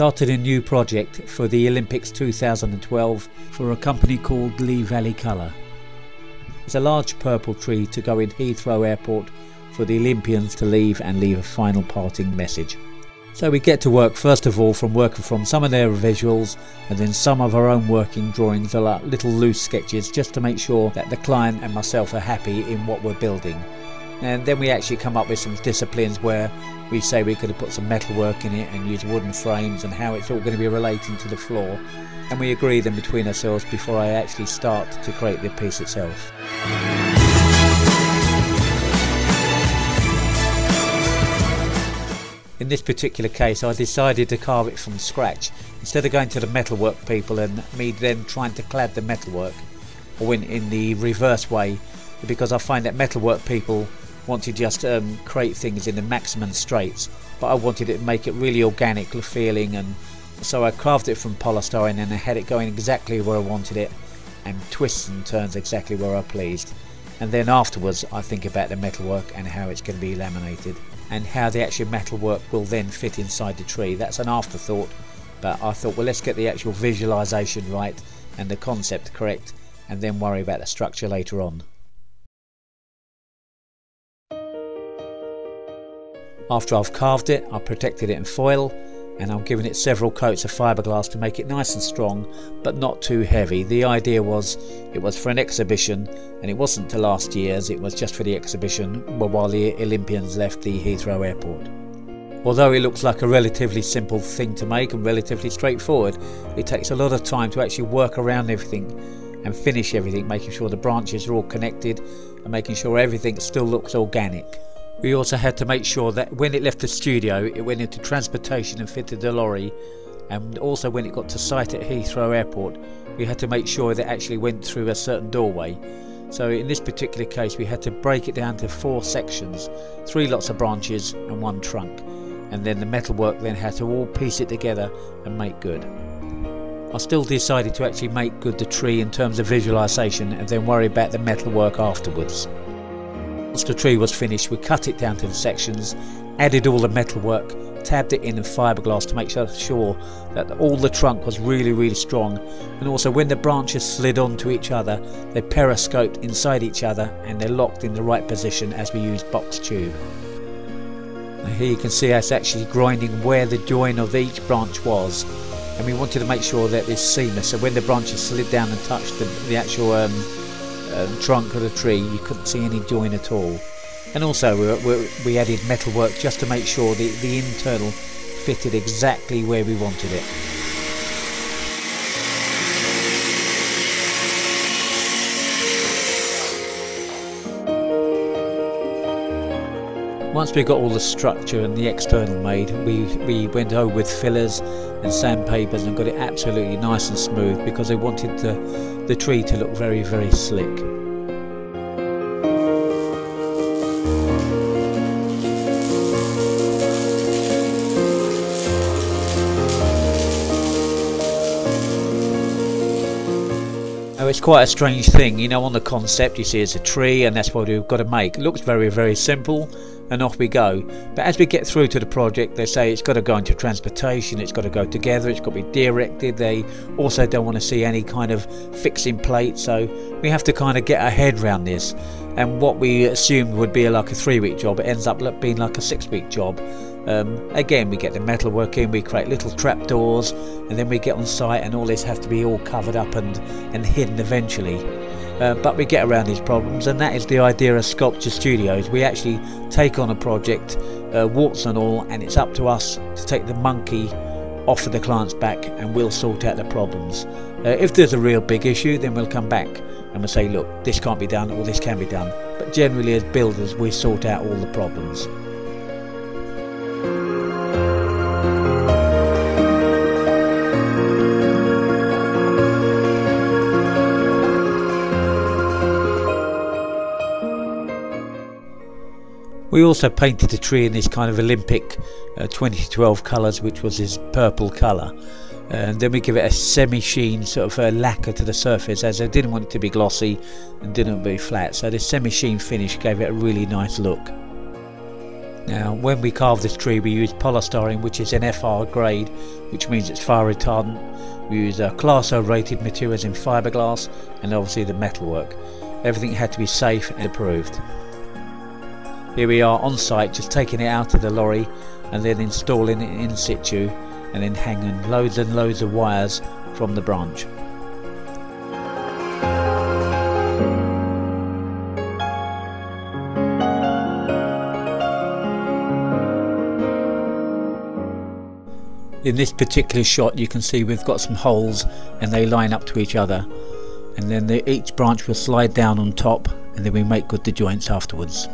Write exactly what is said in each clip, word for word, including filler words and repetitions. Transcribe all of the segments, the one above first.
started a new project for the Olympics two thousand twelve for a company called Lee Valley Colour. It's a large purple tree to go in Heathrow Airport for the Olympians to leave and leave a final parting message. So we get to work first of all from working from some of their visuals and then some of our own working drawings, are like little loose sketches just to make sure that the client and myself are happy in what we're building. And then we actually come up with some disciplines where we say we could have put some metalwork in it and use wooden frames and how it's all going to be relating to the floor, and we agree them between ourselves before I actually start to create the piece itself. In this particular case, I decided to carve it from scratch instead of going to the metalwork people and me then trying to clad the metalwork. I went in the reverse way because I find that metalwork people want to just um, create things in the maximum straights, but I wanted it to make it really organic feeling, and so I carved it from polystyrene and I had it going exactly where I wanted it and twists and turns exactly where I pleased. And then afterwards I think about the metalwork and how it's going to be laminated and how the actual metalwork will then fit inside the tree. That's an afterthought, but I thought, well, let's get the actual visualization right and the concept correct and then worry about the structure later on. After I've carved it, I've protected it in foil and I'm giving it several coats of fiberglass to make it nice and strong but not too heavy. The idea was it was for an exhibition, and it wasn't to last year's, it was just for the exhibition while the Olympians left the Heathrow Airport. Although it looks like a relatively simple thing to make and relatively straightforward, it takes a lot of time to actually work around everything and finish everything, making sure the branches are all connected and making sure everything still looks organic. We also had to make sure that when it left the studio, it went into transportation and fitted the lorry, and also when it got to site at Heathrow Airport, we had to make sure that it actually went through a certain doorway. So in this particular case, we had to break it down to four sections, three lots of branches and one trunk, and then the metalwork then had to all piece it together and make good. I still decided to actually make good the tree in terms of visualisation and then worry about the metalwork afterwards. Once the tree was finished, we cut it down to the sections, added all the metalwork, tabbed it in with fiberglass to make sure that all the trunk was really, really strong. And also when the branches slid onto each other, they periscoped inside each other and they're locked in the right position as we use box tube. Now here you can see us actually grinding where the join of each branch was. And we wanted to make sure that it's seamless, so when the branches slid down and touched the, the actual um, Um, trunk of the tree, you couldn't see any join at all. And also we, we, we added metalwork just to make sure the, the internal fitted exactly where we wanted it. Once we got all the structure and the external made, we, we went over with fillers and sandpapers and got it absolutely nice and smooth because I wanted the, the tree to look very, very slick. It's quite a strange thing, you know, on the concept you see it's a tree and that's what we've got to make. It looks very, very simple and off we go, but as we get through to the project they say it's got to go into transportation, it's got to go together, it's got to be directed. They also don't want to see any kind of fixing plate, so we have to kind of get our head around this, and what we assumed would be like a three-week job, it ends up being like a six-week job. Um, again, we get the metalwork in, we create little trap doors, and then we get on site and all this has to be all covered up and, and hidden eventually. Uh, but we get around these problems, and that is the idea of Sculpture Studios. We actually take on a project, uh, warts and all, and it's up to us to take the monkey off of the client's back and we'll sort out the problems. Uh, if there's a real big issue, then we'll come back and we'll say, look, this can't be done or this can be done. But generally as builders, we sort out all the problems. We also painted the tree in this kind of Olympic uh, twenty twelve colours, which was this purple colour, and then we give it a semi-sheen sort of a lacquer to the surface, as I didn't want it to be glossy and didn't want it to be flat, so this semi-sheen finish gave it a really nice look. Now when we carve this tree we use polystyrene, which is an F R grade, which means it's fire retardant. We use uh, class O rated materials in fiberglass and obviously the metalwork. Everything had to be safe and approved. Here we are on site, just taking it out of the lorry and then installing it in situ and then hanging loads and loads of wires from the branch. In this particular shot you can see we've got some holes and they line up to each other, and then the, each branch will slide down on top and then we make good the joints afterwards.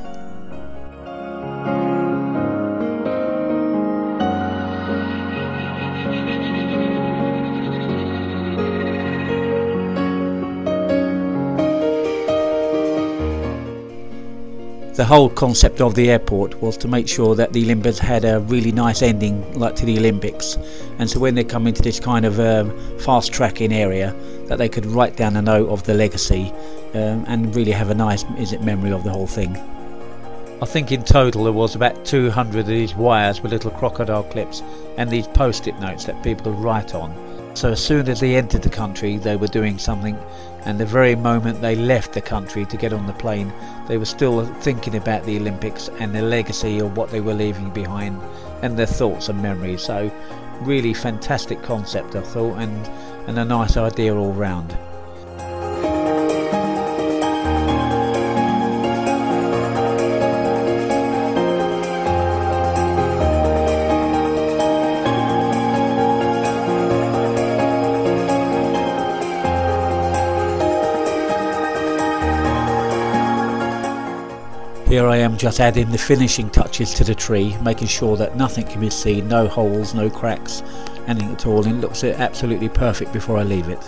The whole concept of the airport was to make sure that the Olympiads had a really nice ending like to the Olympics, and so when they come into this kind of um, fast tracking area that they could write down a note of the legacy um, and really have a nice is it memory of the whole thing. I think in total there was about two hundred of these wires with little crocodile clips and these post-it notes that people write on. So as soon as they entered the country they were doing something, and the very moment they left the country to get on the plane they were still thinking about the Olympics and the legacy of what they were leaving behind and their thoughts and memories. So really fantastic concept I thought, and, and a nice idea all round. Here I am just adding the finishing touches to the tree, making sure that nothing can be seen, no holes, no cracks, anything at all, and it looks absolutely perfect before I leave it.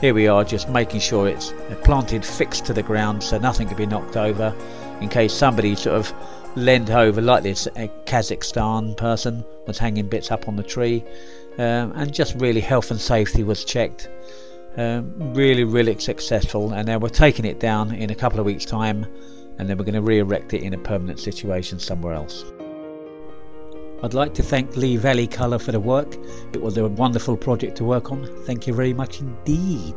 Here we are just making sure it's planted fixed to the ground so nothing can be knocked over in case somebody sort of leaned over, like this a Kazakhstan person was hanging bits up on the tree, um, and just really health and safety was checked. Um, really really successful, and now we're taking it down in a couple of weeks time and then we're going to re-erect it in a permanent situation somewhere else. I'd like to thank Lee Valley Colour for the work. It was a wonderful project to work on. Thank you very much indeed.